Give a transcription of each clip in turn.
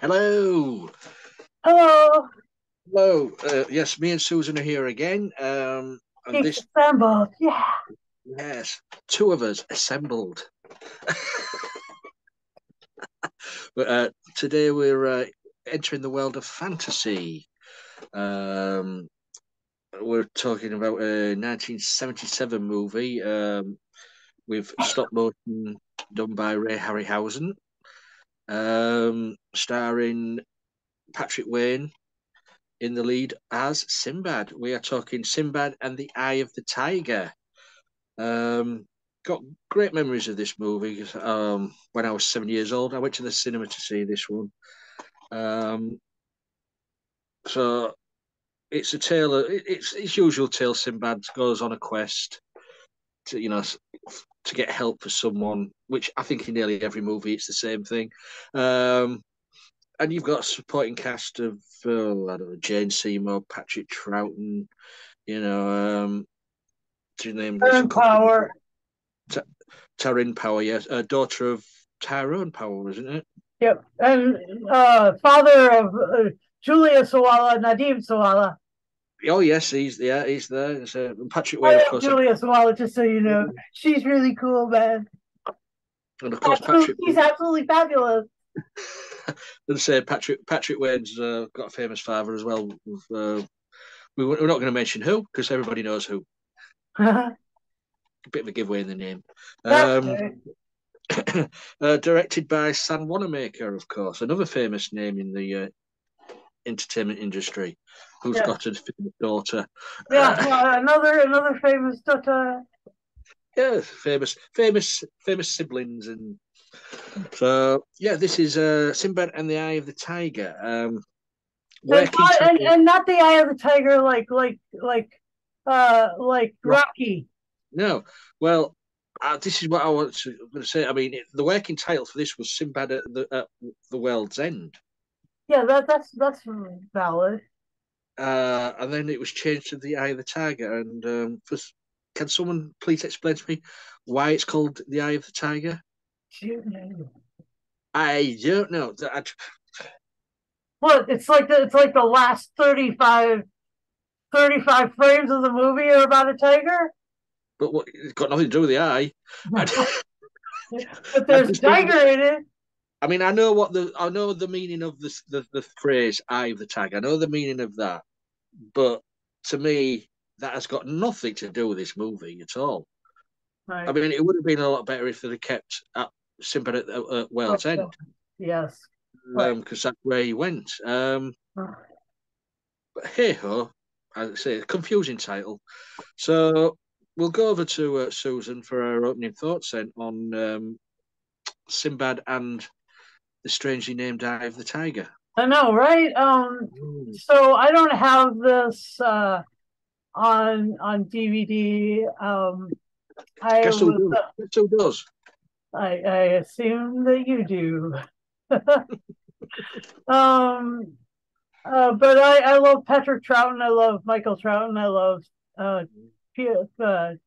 Hello. Hello. Hello. Yes, me and Susan are here again. And this... assembled. Yeah. Yes, two of us assembled. But today we're entering the world of fantasy. We're talking about a 1977 movie with stop motion done by Ray Harryhausen, starring Patrick Wayne in the lead as Sinbad. We are talking Sinbad and the Eye of the Tiger. Got great memories of this movie. When I was 7 years old, I went to the cinema to see this one. So it's a tale of, it's usual tale. Sinbad goes on a quest to, you know, to get help for someone, which I think in nearly every movie it's the same thing. And you've got a supporting cast of I don't know, Jane Seymour, Patrick Troughton, you know, do you name Taryn Power? Taryn Power, yes, daughter of Tyrone Power, isn't it? Yep, and father of Julia Sawalha, Nadim Sawalha. Oh yes, he's there. So Patrick Wayne, of course. Julia Sawalha, just so you know, she's really cool, man. And of course, he's absolutely fabulous. And say Patrick Wayne's got a famous father as well. We're not going to mention who because everybody knows who. A bit of a giveaway in the name. Directed by Sam Wanamaker, of course, another famous name in the entertainment industry, who's got a famous daughter. Yeah, another famous daughter. Yeah, famous siblings, and so yeah, this is Sinbad and the Eye of the Tiger. And not the Eye of the Tiger, like Rocky. No, well, this is what I want to say. I mean, the working title for this was Sinbad at the World's End. Yeah, that's valid. And then it was changed to the Eye of the Tiger. And can someone please explain to me why it's called the Eye of the Tiger? I don't know. Well, it's like the last 35 frames of the movie are about a tiger. But what, it's got nothing to do with the eye. But there's tiger in it. I mean, I know the meaning of this, the phrase "eye of the tiger." I know the meaning of that, but to me, that has got nothing to do with this movie at all. Right. I mean, it would have been a lot better if they'd have kept Sinbad at World's End. Yes, because that's where he went. But hey ho. I say a confusing title, so we'll go over to Susan for our opening thoughts then on Sinbad and the strangely named Eye of the Tiger. I know, right? So I don't have this on DVD. Guess who does? I assume that you do. But I love Patrick Troughton. I love Michael Troughton. I love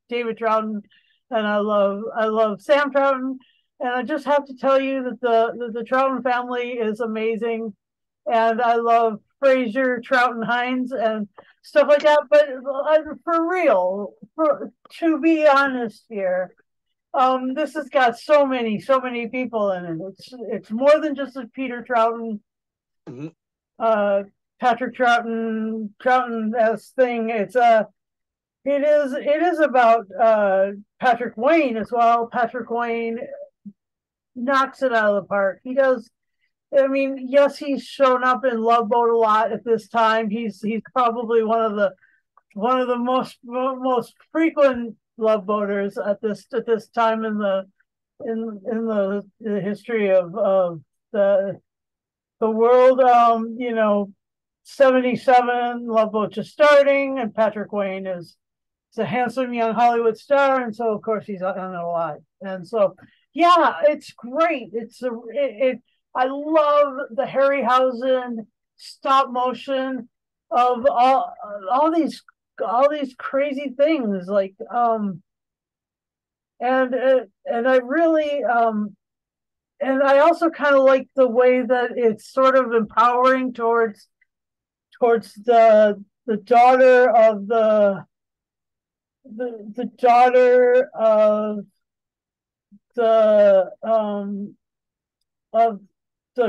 David Troughton, and I love Sam Troughton. And I just have to tell you that the Troughton family is amazing, and I love Fraser Troughton Hines and stuff like that. But for real, to be honest here, this has got so many people in it. It's more than just a Peter Troughton. Mm-hmm. Patrick Troughton's thing. It is about Patrick Wayne as well. Patrick Wayne knocks it out of the park. He does. I mean, yes, he's shown up in Love Boat a lot at this time. He's probably one of the most frequent Love Boaters at this time in the history of the world. 77, Love Boat just starting, and Patrick Wayne is a handsome young Hollywood star, and so of course he's on it a lot. And so yeah, it's great. I love the Harryhausen stop motion of all these crazy things, like and I really And I also kind of like the way that it's sort of empowering towards the daughter of the daughter of the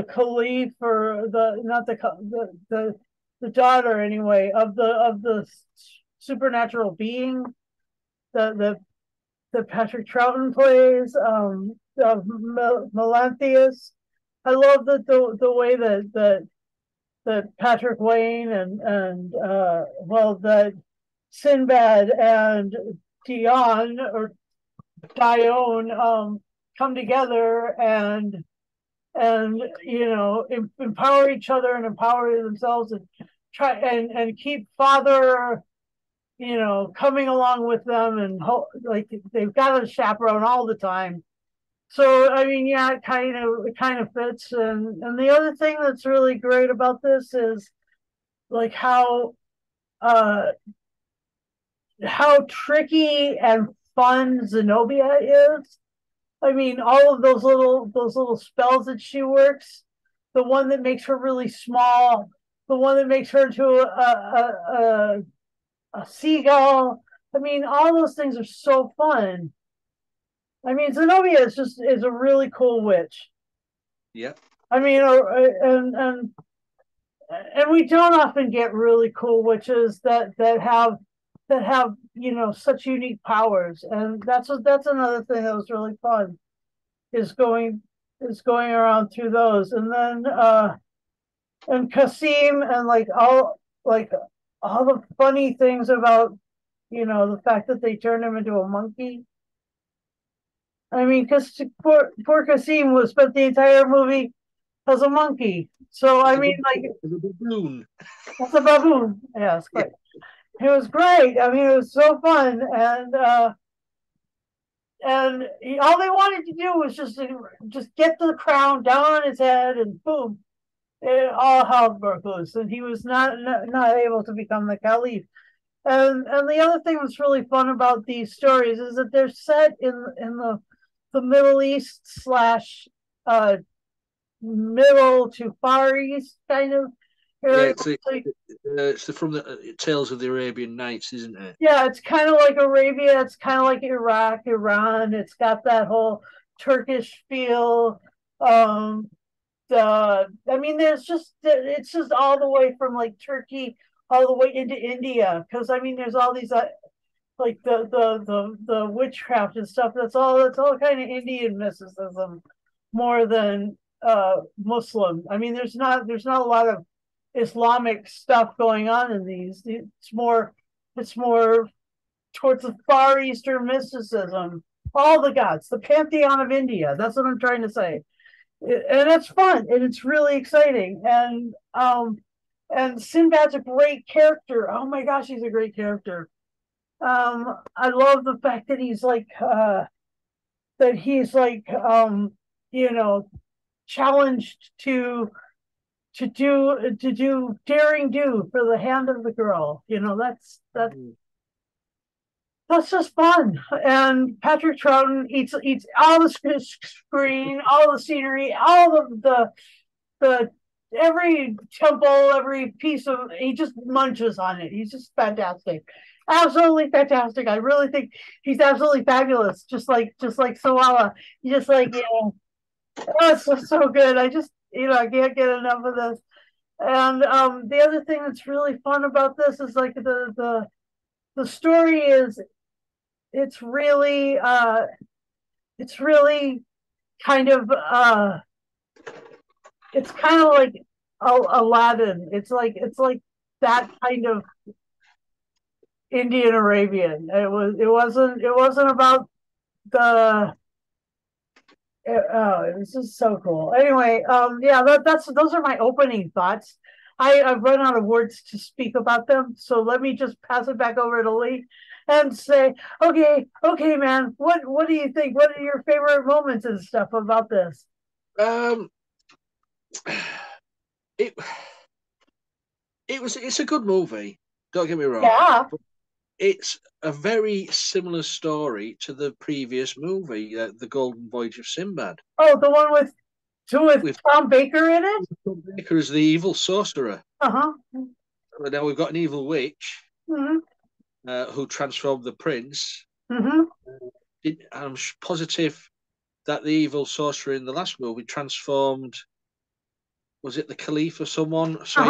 Caliph, or the not the the daughter anyway of the supernatural being that Patrick Troughton plays, of Melanthius. I love the way that Patrick Wayne and Sinbad and Dione come together and empower each other and empower themselves and try and keep Father coming along with them, and like they've got a chaperone all the time. So I mean, yeah, it kind of fits. And the other thing that's really great about this is like how tricky and fun Zenobia is. I mean, all of those little spells that she works, the one that makes her really small, the one that makes her into a seagull. I mean, all those things are so fun. I mean, Zenobia is a really cool witch. Yeah. I mean, and we don't often get really cool witches that have such unique powers, and that's another thing that was really fun, is going around through those, and then and Kasim, and all the funny things about the fact that they turned him into a monkey. I mean, because poor Kasim was spent the entire movie as a monkey. So I mean, like, as a baboon. Yes, yeah, it was great. I mean, it was so fun, and all they wanted to do was just get the crown down on his head, and boom, it all hell broke loose, and he was not able to become the Caliph. And the other thing that's really fun about these stories is that they're set in the Middle East / Middle to Far East kind of area. Yeah, it's from the Tales of the Arabian Nights, isn't it? Yeah, it's kind of like Arabia. It's kind of like Iraq, Iran. It's got that whole Turkish feel. I mean, it's just all the way from like Turkey all the way into India, because I mean, there's all these like the witchcraft and stuff. That's all kind of Indian mysticism more than Muslim. I mean, there's not a lot of Islamic stuff going on in these. It's more towards the Far Eastern mysticism. All the gods, the pantheon of India. That's what I'm trying to say. And it's fun, and it's really exciting, and Sinbad's a great character. Oh my gosh, he's a great character. I love the fact that he's challenged to do daring do for the hand of the girl. That's just fun. And Patrick Troughton eats all the screen, all the scenery, all of the every temple, every piece of, he just munches on it. He's just fantastic, absolutely fantastic. I really think he's absolutely fabulous. Just like Sawalha, it's so good. I just I can't get enough of this. And the other thing that's really fun about this is like the story is it's kind of like Aladdin. It's like that kind of Indian Arabian. It wasn't about the. It was just so cool. Anyway, those are my opening thoughts. I've run out of words to speak about them, so let me just pass it back over to Lee and say, okay, man, what do you think? What are your favorite moments and stuff about this? It's a good movie, don't get me wrong. Yeah. It's a very similar story to the previous movie, The Golden Voyage of Sinbad. Oh, the one with So with Tom Baker in it? Tom Baker is the evil sorcerer. Uh-huh. Now we've got an evil witch who transformed the prince. I'm positive that the evil sorcerer in the last movie transformed, was it the Caliph or someone? So he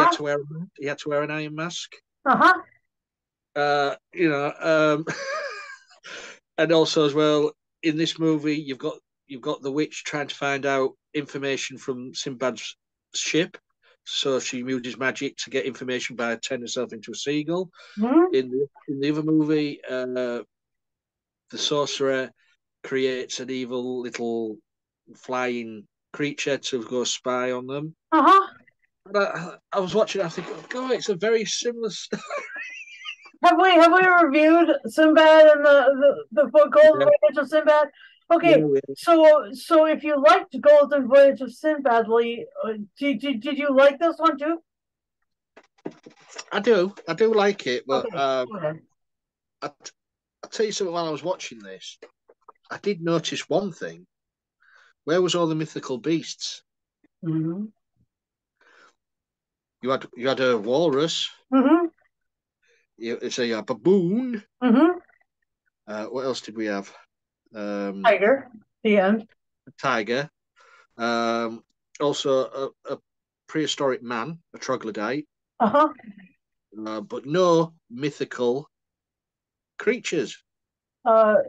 had to wear an iron mask. And also as well, in this movie, you've got the witch trying to find out information from Sinbad's ship. So she uses magic to get information by turning herself into a seagull. In the other movie, the sorcerer creates an evil little flying creature to go spy on them. And I was watching it, I think, oh God, it's a very similar story. Have we reviewed Sinbad and the Golden Voyage of Sinbad? Okay, so if you liked Golden Voyage of Sinbad, did you like this one too? I do like it, but I'll tell you something. While I was watching this, I did notice one thing. Where was all the mythical beasts? You had a walrus. You had a baboon. What else did we have? Tiger, the end. Tiger. Also a prehistoric man, a troglodyte. But no mythical creatures. No.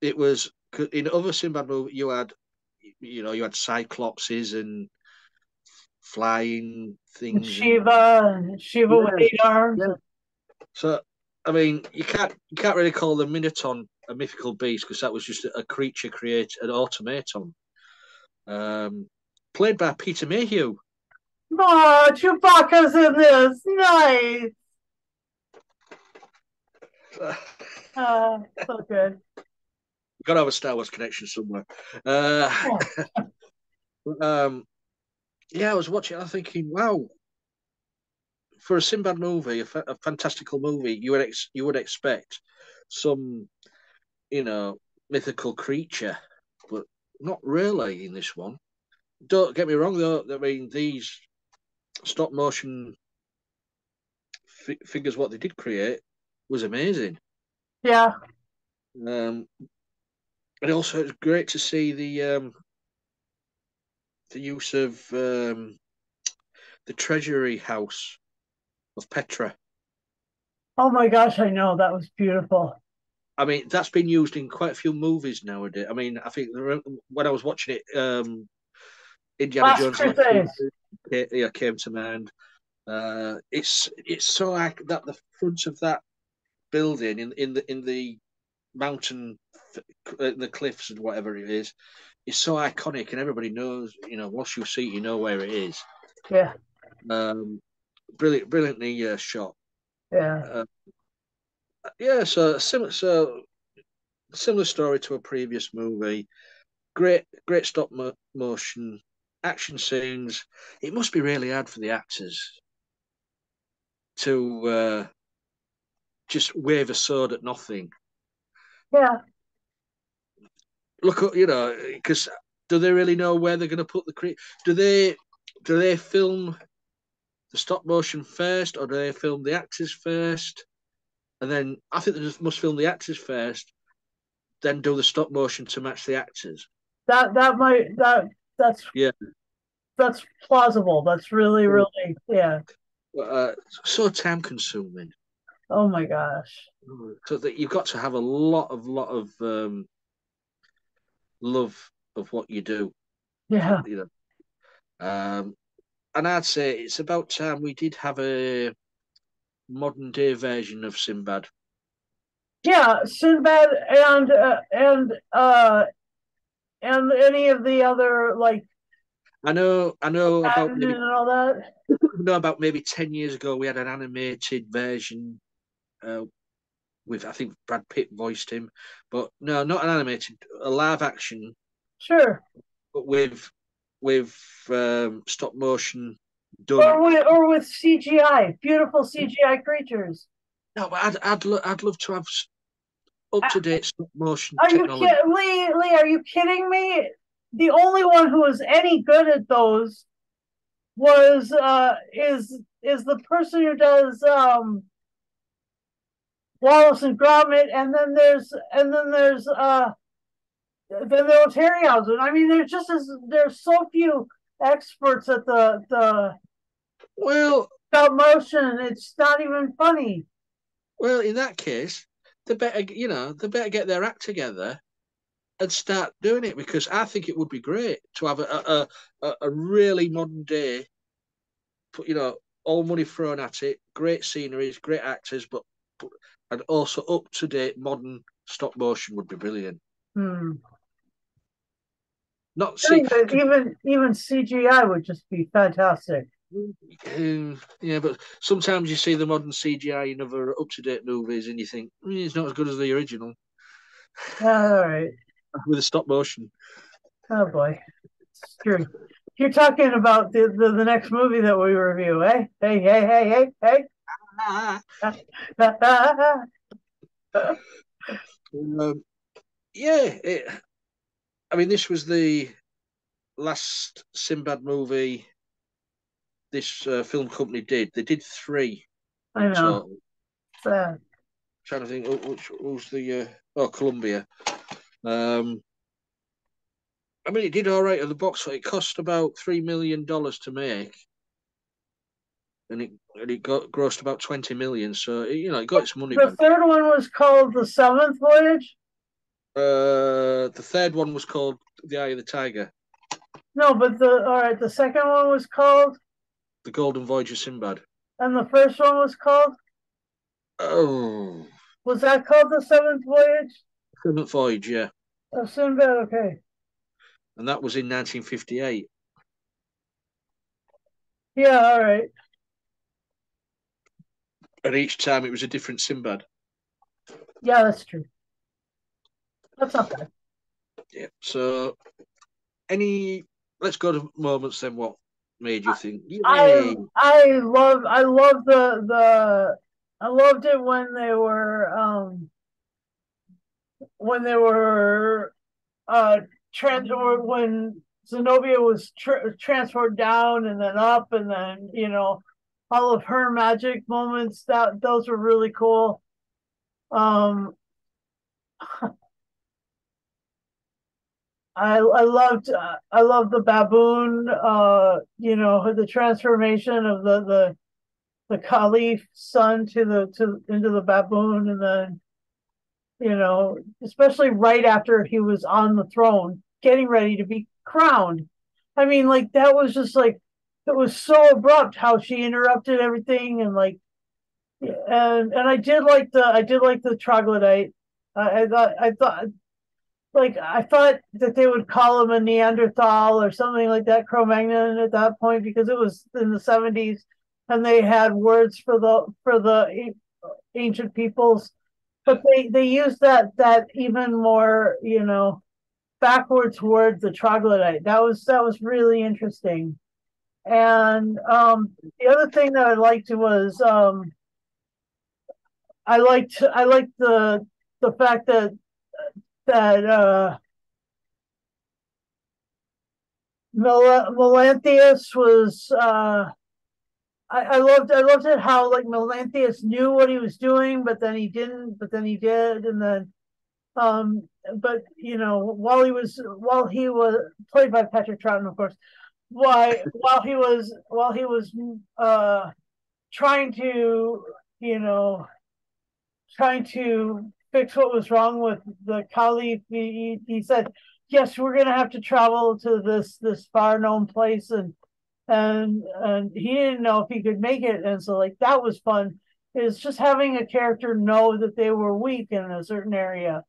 It was in other Sinbad movies. You had cyclopses and flying things. Shiva with 8 arms. So. I mean, you can't really call the Minotaur a mythical beast because that was just a creature created, an automaton, played by Peter Mayhew. Oh, Chewbacca's in this. Nice. So good. Got to have a Star Wars connection somewhere. I was watching. I'm thinking, wow. For a Sinbad movie, a fantastical movie, you would expect some, mythical creature, but not really in this one. Don't get me wrong, though. I mean, these stop motion figures, what they did create was amazing. Yeah. And also, it's great to see the use of the Treasury House. Of Petra. Oh my gosh, I know, that was beautiful. I mean, that's been used in quite a few movies nowadays. I mean, I think when I was watching it, Indiana Jones came to mind. It's so accurate that the front of that building in the mountain, in the cliffs and whatever it is so iconic, and everybody knows. Once you see it, you know where it is. Yeah. Brilliantly shot. Yeah. So similar story to a previous movie. Great stop motion action scenes. It must be really hard for the actors to just wave a sword at nothing. Yeah. Look, because do they really know where they're going to put the creature? Do they film the stop motion first, or do they film the actors first? And then I think they just must film the actors first, then do the stop motion to match the actors. That's plausible. That's really yeah. So time consuming. Oh my gosh! So that you've got to have a lot of love of what you do. Yeah. And I'd say it's about time we did have a modern-day version of Sinbad. Yeah, Sinbad and any of the other, like... I know about... Maybe, and all that. I know about maybe 10 years ago, we had an animated version with, I think, Brad Pitt voiced him. But no, not an animated, a live action. Sure. But with stop motion done, or with CGI, beautiful CGI creatures. No, but I'd love to have up-to-date stop motion technology. Lee, are you kidding me? The only one who was any good at those was is the person who does Wallace and Gromit, and then there was Harryhausen. I mean, there's so few experts at the stop motion. It's not even funny. Well, in that case, they better get their act together and start doing it, because I think it would be great to have a really modern day, all money thrown at it, great sceneries, great actors, but and also up to date modern stop motion would be brilliant. Hmm. Even CGI would just be fantastic. Yeah, but sometimes you see the modern CGI in other up-to-date movies, and you think it's not as good as the original. All right, with a stop motion. Oh boy, it's true. You're talking about the next movie that we review, eh? Hey. I mean, this was the last Sinbad movie this film company did. They did three. I know. So, trying to think, who's the Columbia? I mean, it did all right at the box. It cost about $3 million to make, and it grossed about 20 million. So it got its money. The third one was called The Seventh Voyage. The third one was called The Eye of the Tiger. No, but the second one was called The Golden Voyage of Sinbad. And the first one was called? Oh. Was that called The Seventh Voyage? Seventh Voyage, yeah. Oh, Sinbad, okay. And that was in 1958. Yeah, all right. And each time it was a different Sinbad. Yeah, that's true. That's not bad. Yeah, so let's go to moments then. What made you think? Yay. I loved it when they were when Zenobia was transferred down and then up, and then all of her magic moments. Those were really cool. I loved the baboon, the transformation of the Caliph's son into the baboon, and then especially right after he was on the throne, getting ready to be crowned. I mean, like, that was just like, it was so abrupt how she interrupted everything, and and I did like the troglodyte. I thought that they would call him a Neanderthal or something like that, Cro-Magnon, at that point, because it was in the 70s, and they had words for the ancient peoples, but they used that even more backwards word, the troglodyte. That was really interesting. And the other thing that I liked was I liked the fact that Melanthius was I loved it how, like, Melanthius knew what he was doing, but then he didn't, but then he did, and then while he was played by Patrick Troughton, of course, while he was trying to fix what was wrong with the Caliph, he said, "Yes, we're going to have to travel to this far known place," and he didn't know if he could make it, and so, like, that was fun. Is just having a character know that they were weak in a certain area.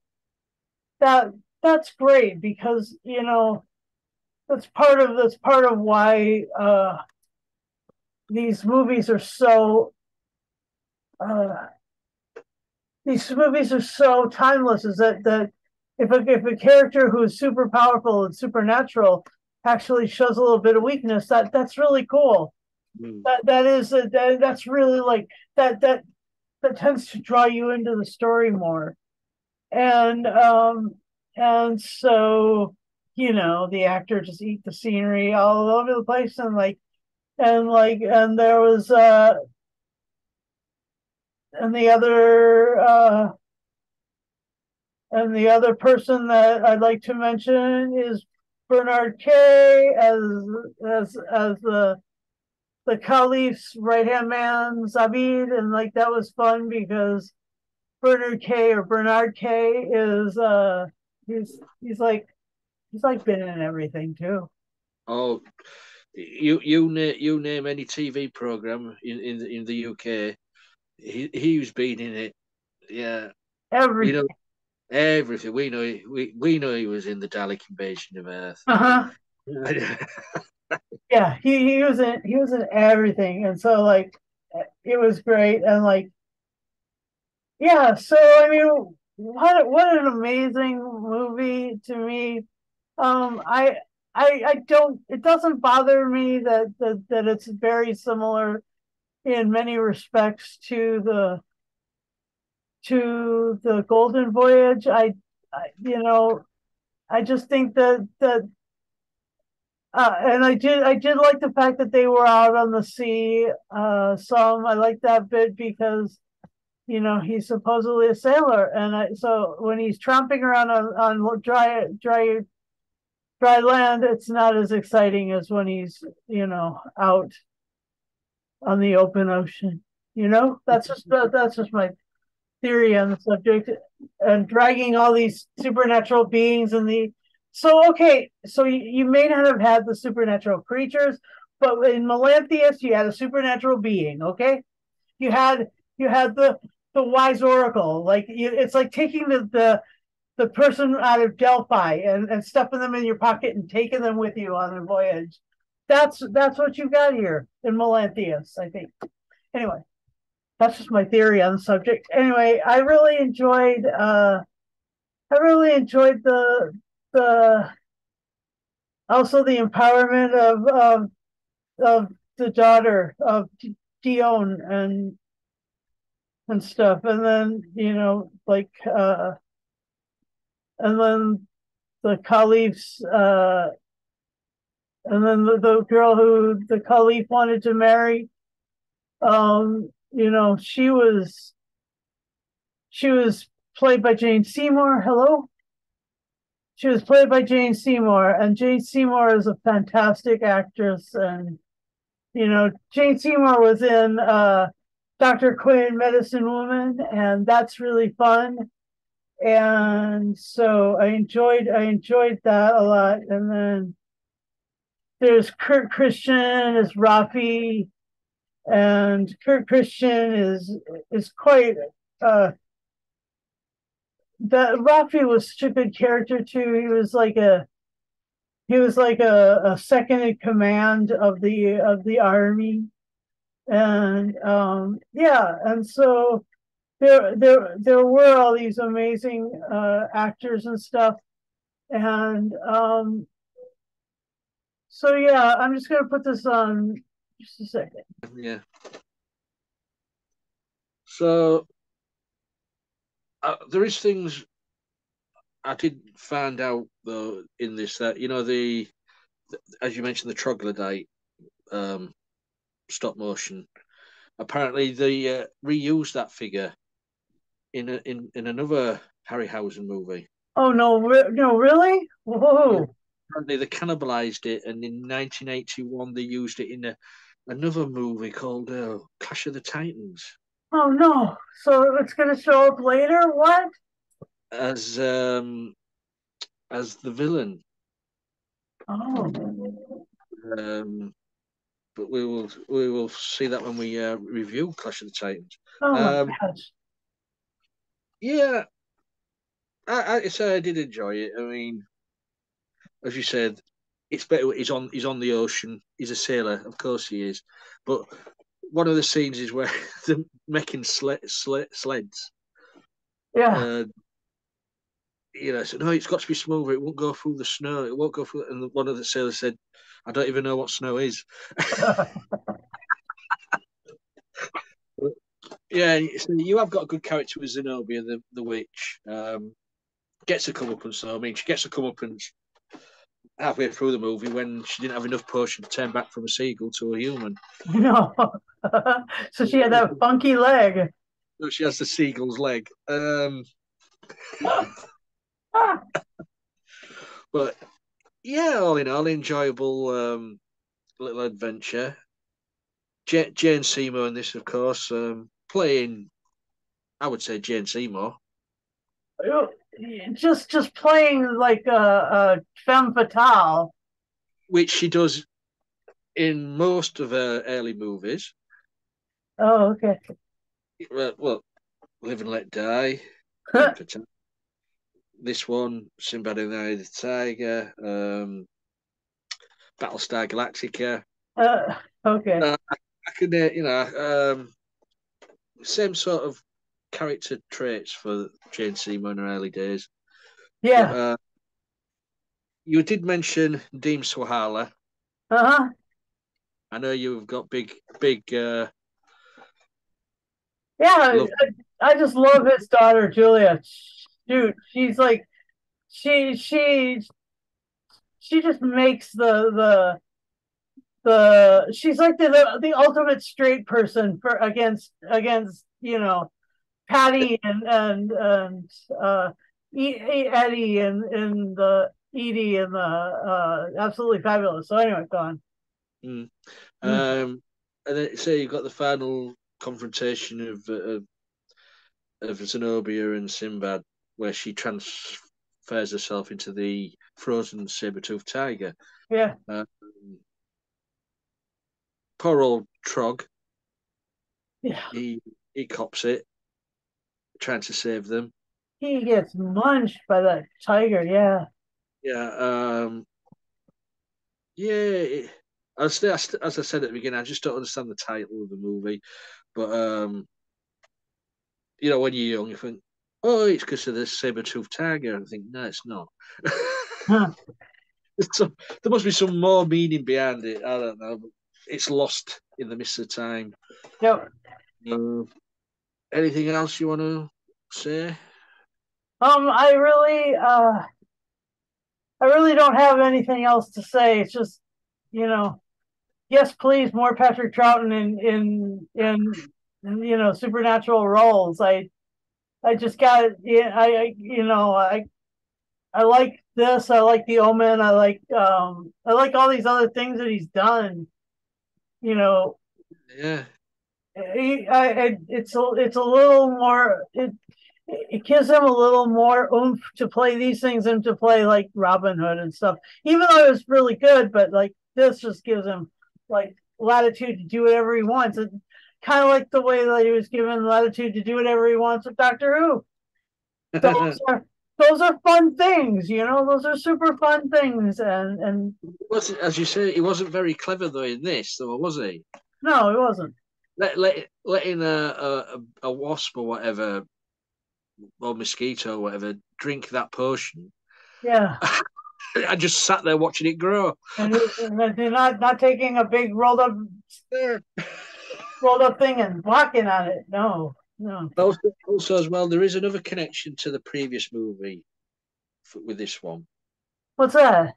That's great, because that's part of why these movies are so. These movies are so timeless, is that if a character who's super powerful and supernatural actually shows a little bit of weakness, that's really cool. Mm. That's really like that tends to draw you into the story more. And so, you know, the actor just eat the scenery all over the place, and and there was and the other person that I'd like to mention is Bernard Kay as the Caliph's right-hand man, Zabid, and that was fun because Bernard Kay is he's been in everything too. Oh, you name any TV program in the UK, he's been in it. Yeah, everything. You know, everything. We know he was in the Dalek Invasion of Earth. Yeah, he was in everything, and so it was great, and yeah. So I mean, what an amazing movie to me. I don't. It doesn't bother me that it's very similar in many respects to the Golden Voyage. I just think that and I did like the fact that they were out on the sea. Some I like that bit because he's supposedly a sailor, and so when he's tramping around on dry land, it's not as exciting as when he's out on the open ocean. That's just my theory on the subject, and dragging all these supernatural beings in the. So okay, so you may not have had the supernatural creatures, but in Melanthius you had a supernatural being. Okay, you had the wise oracle. It's like taking the person out of Delphi and stuffing them in your pocket and taking them with you on a voyage. That's what you got here in Melanthius, I think. Anyway, that's just my theory on the subject. Anyway, I really enjoyed the also the empowerment of the daughter of Dione and stuff, and then and then the Caliph's and then the girl who the Caliph wanted to marry, she was played by Jane Seymour. Hello. She was played by Jane Seymour, and Jane Seymour is a fantastic actress. And Jane Seymour was in Dr. Quinn, Medicine Woman, and that's really fun. And so I enjoyed that a lot. And then there's Kurt Christian as Rafi, and Kurt Christian is quite. That Rafi was such a good character too. He was like a second in command of the army, and and so there were all these amazing actors and stuff, and so yeah, I'm just gonna put this on just a second. Yeah. So. There is things I did find out though in this that as you mentioned, the Troglodyte stop motion. Apparently, they reused that figure in another Harryhausen movie. Oh no! No, really? Whoa! Yeah, apparently, they cannibalized it, and in 1981 they used it in another movie called Clash of the Titans. Oh no! So it's going to show up later. What? As the villain. Oh. But we will see that when we review Clash of the Titans. Oh my gosh. Yeah, I did enjoy it. I mean, as you said, it's better. He's on the ocean. He's a sailor, of course he is, but. One of the scenes is where they're making sleds. Yeah. So no, it's got to be smoother. It won't go through the snow. It won't go through. And one of the sailors said, "I don't even know what snow is." Yeah, so you have got a good character with Zenobia, the witch. Gets a comeuppance, so I mean, she gets a comeuppance halfway through the movie when she didn't have enough potion to turn back from a seagull to a human. No, so she had that funky leg. No, she has the seagull's leg. But yeah, all in all, enjoyable little adventure. Jane Seymour in this, of course, playing, I would say, Jane Seymour. Just playing like a femme fatale. Which she does in most of her early movies. Oh, okay. Well, Live and Let Die. This one, Sinbad and the Eye of the Tiger, Battlestar Galactica. Okay. I could, you know, same sort of character traits for Jane Seymour in her early days. Yeah. But, you did mention Nadim Sawalha. Uh-huh. I know you've got big. Yeah, I just love his daughter, Julia. Dude, she's like, she just makes the she's like the ultimate straight person for against you know, Patty and Eddie and the Edie and the Absolutely Fabulous. So anyway, go on. Mm. And then so you've got the final confrontation of Zenobia and Sinbad, where she transfers herself into the frozen saber-toothed tiger. Yeah. Poor old Trog. Yeah. He cops it, trying to save them. He gets munched by that tiger, yeah. Yeah. Yeah. As I said at the beginning, I just don't understand the title of the movie. But, you know, when you're young, you think, oh, it's because of the saber-toothed tiger. I think, no, it's not. Huh. There must be some more meaning behind it. I don't know. It's lost in the mist of time. Yep. Anything else you want to say? I really don't have anything else to say. It's just, you know, yes, please, more Patrick Troughton in you know, supernatural roles. I just got I you know, I like this. I like The Omen. I like all these other things that he's done. You know. Yeah. It's a little more. It gives him a little more oomph to play these things and to play like Robin Hood and stuff. Even though it was really good, but like this just gives him like latitude to do whatever he wants. And kind of like the way that he was given latitude to do whatever he wants with Doctor Who. Those are fun things, you know. Those are super fun things. And as you say, he wasn't very clever though in this, though, was he? No, he wasn't. Letting a wasp or whatever, or mosquito or whatever, drink that potion. Yeah. I just sat there watching it grow. And they're not taking a big rolled up thing and walking on it. No. Also, as well, there is another connection to the previous movie with this one. What's that?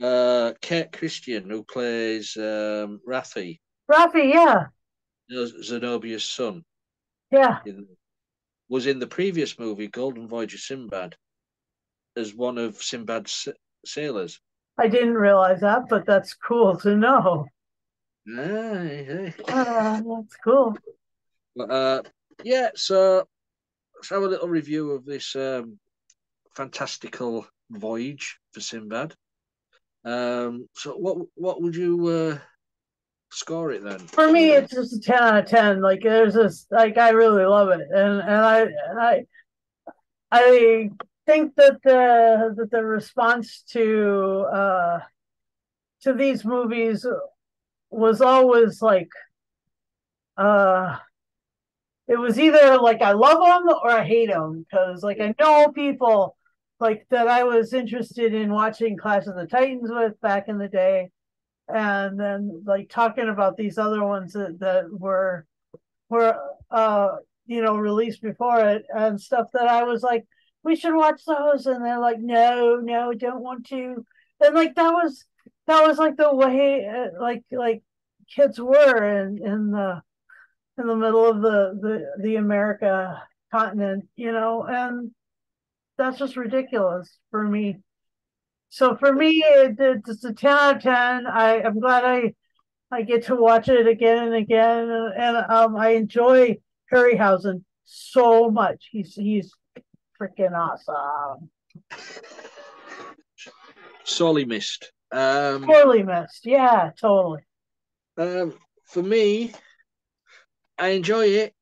Kurt Christian, who plays Raffi. Raffi, yeah. Zenobia's son. Yeah. Was in the previous movie, Golden Voyage of Sinbad, as one of Sinbad's sailors. I didn't realize that, but that's cool to know. Yeah. That's cool. Yeah, so let's have a little review of this fantastical voyage for Sinbad. So what would you score it then? For me, it's just a 10 out of 10. Like there's this, like I really love it, and I think that the response to these movies was always like. It was either like I love them or I hate them, because like I know people like that I was interested in watching Clash of the Titans with back in the day, and then like talking about these other ones that were were released before it and stuff, that I was like, we should watch those, and they're like, no, don't want to. And like that was like the way like kids were in the middle of the America continent, and that's just ridiculous for me. So for me, it's a 10 out of 10. I'm glad I get to watch it again and again, and I enjoy Harryhausen so much. He's freaking awesome. Sorely missed. Sorely missed. Yeah, totally. For me, I enjoy it,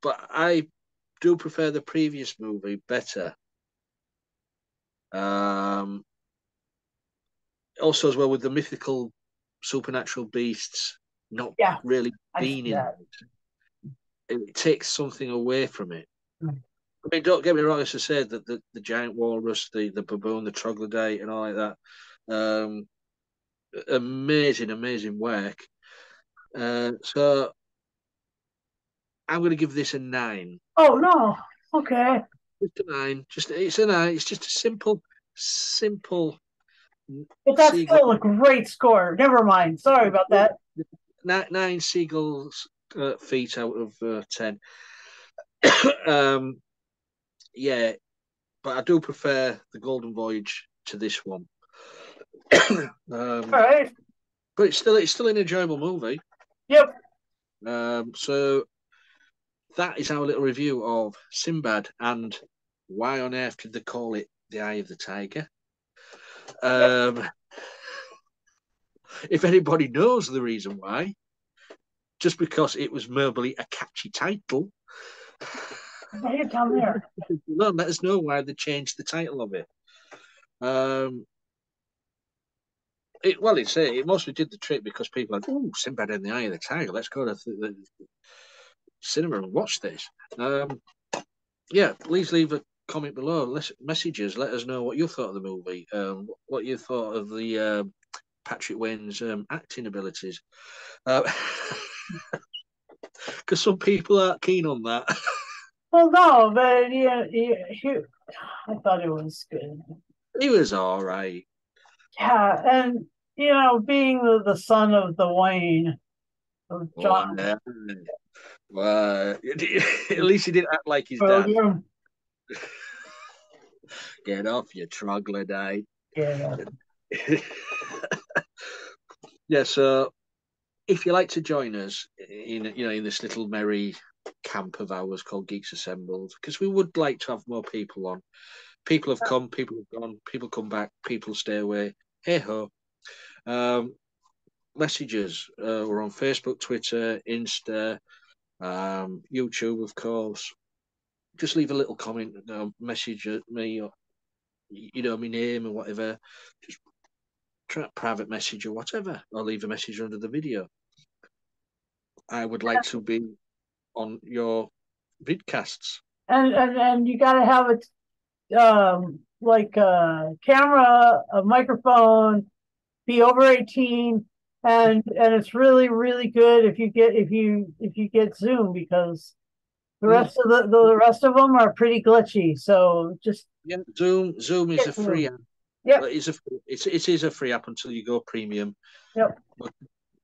but I do prefer the previous movie better. Also, as well, with the mythical supernatural beasts not really being in it, it takes something away from it. I mean, don't get me wrong, as I said, that the giant walrus, the baboon, the troglodyte, and all like that, amazing work. So I'm going to give this a 9. Oh no, okay. Just a 9. It's a 9. It's just a simple. But that's seagull. Still a great score. Never mind. Sorry about that. 9 seagulls feet out of 10. But I do prefer The Golden Voyage to this one. All right. But it's still an enjoyable movie. Yep. So that is our little review of Sinbad and why on earth did they call it The Eye of the Tiger? If anybody knows the reason why, just because it was merely a catchy title, let us know why they changed the title of it. It mostly did the trick because people are like, "Oh, Sinbad and the Eye of the Tiger. Let's go to the cinema and watch this." Please leave a comment below. Messages. Let us know what you thought of the movie. What you thought of the Patrick Wayne's acting abilities. Because some people aren't keen on that. Well, no, but I thought it was good. He was all right. Yeah, and being the son of the Wayne, of John. Well, at least he didn't act like his dad. Get off, you troglodyte! Yeah. So, if you like to join us in this little merry camp of ours called Geeks Assembled, because we would like to have more people on. People have come, people have gone, people come back, people stay away. Hey ho! Messages. We're on Facebook, Twitter, Insta, YouTube, of course. Just leave a little comment, message at me, or, my name or whatever. Just try a private message or whatever, or leave a message under the video. I would like to be on your vidcasts. And you got to have it like a camera, a microphone, be over 18, and it's really, really good if you get Zoom, because the rest of the rest of them are pretty glitchy. So just Zoom is a free app. Yeah, it is a free app until you go premium. Yep.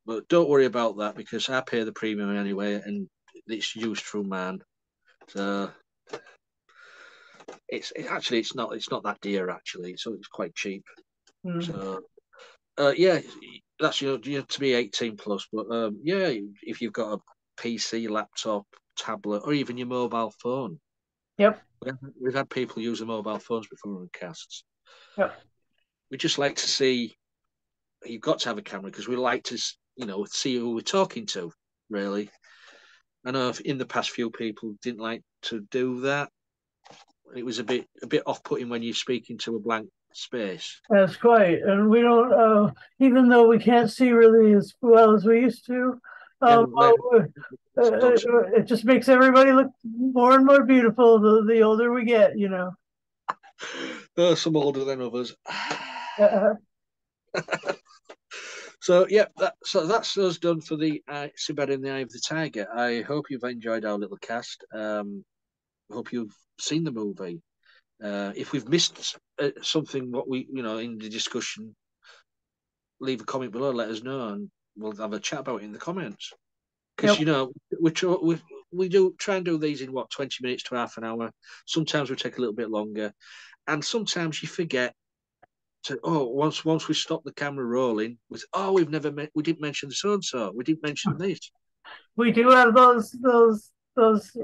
But don't worry about that, because I pay the premium anyway, and it's used through mine. So it's not that dear actually. So it's quite cheap. Mm. So that's you have to be 18 plus. But if you've got a PC, laptop, tablet, or even your mobile phone. Yep. We've had people use their mobile phones before on casts. Yep. We just like to see, you've got to have a camera because we like to, see who we're talking to, really. I know in the past few people didn't like to do that. It was a bit off-putting when you're speaking to a blank space. That's quite. And we don't, even though we can't see really as well as we used to, it just makes everybody look more and more beautiful the older we get, Some older than others. So, yeah, that's us done for the Sinbad in the Eye of the Tiger. I hope you've enjoyed our little cast. Hope you've seen the movie. If we've missed something, what we, you know, in the discussion, leave a comment below, let us know, and we'll have a chat about it in the comments. Because, you know, we do try and do these in, what, 20 minutes to half an hour. Sometimes we take a little bit longer. And sometimes you forget to, once we stop the camera rolling, with, we've never met, we didn't mention so-and-so, we didn't mention this. We do have those moments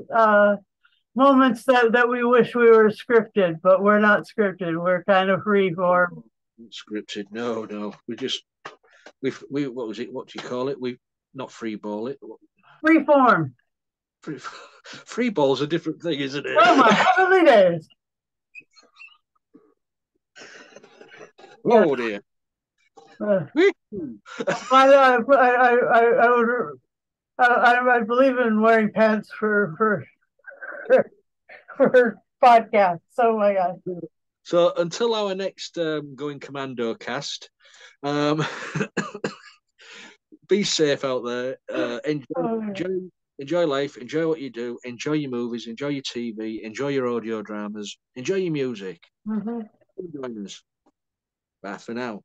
that we wish we were scripted, but we're not scripted. We're kind of freeform. Scripted, no. We what was it? What do you call it? We not freeball it. Freeform. Free ball's a different thing, isn't it? Oh my heavenly days! Oh dear. I believe in wearing pants for podcasts. Oh my God. So until our next Going Commando cast, be safe out there. Enjoy life. Enjoy what you do. Enjoy your movies. Enjoy your TV. Enjoy your audio dramas. Enjoy your music. Join us. Bye for now.